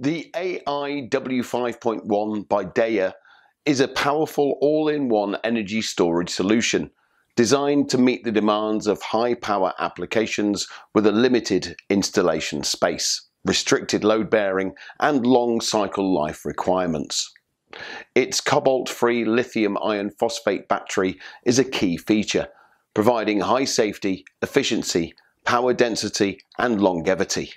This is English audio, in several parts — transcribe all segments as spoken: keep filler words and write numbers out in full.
The A I W five point one by D E A is a powerful all-in-one energy storage solution designed to meet the demands of high-power applications with a limited installation space, restricted load bearing and long cycle life requirements. Its cobalt-free lithium iron phosphate battery is a key feature, providing high safety, efficiency, power density and longevity.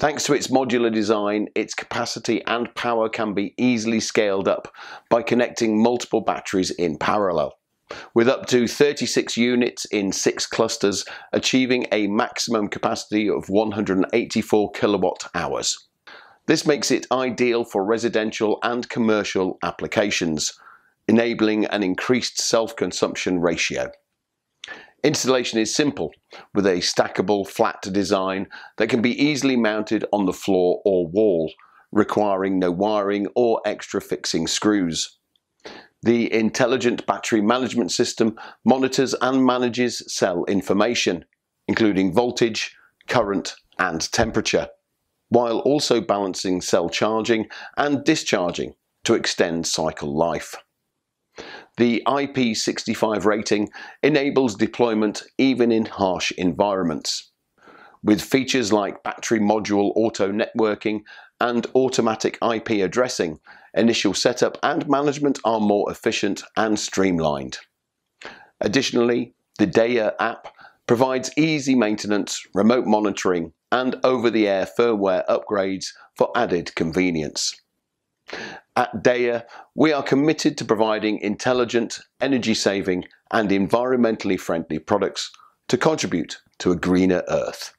Thanks to its modular design, its capacity and power can be easily scaled up by connecting multiple batteries in parallel, with up to thirty-six units in six clusters, achieving a maximum capacity of one hundred eighty-four kilowatt hours. This makes it ideal for residential and commercial applications, enabling an increased self-consumption ratio. Installation is simple, with a stackable flat design that can be easily mounted on the floor or wall, requiring no wiring or extra fixing screws. The intelligent battery management system monitors and manages cell information, including voltage, current and temperature, while also balancing cell charging and discharging to extend cycle life. The I P sixty-five rating enables deployment even in harsh environments, with features like battery module auto networking and automatic I P addressing. Initial setup and management are more efficient and streamlined. Additionally, the D E A app provides easy maintenance, remote monitoring, and over-the-air firmware upgrades for added convenience. At D E A, we are committed to providing intelligent, energy-saving and environmentally friendly products to contribute to a greener Earth.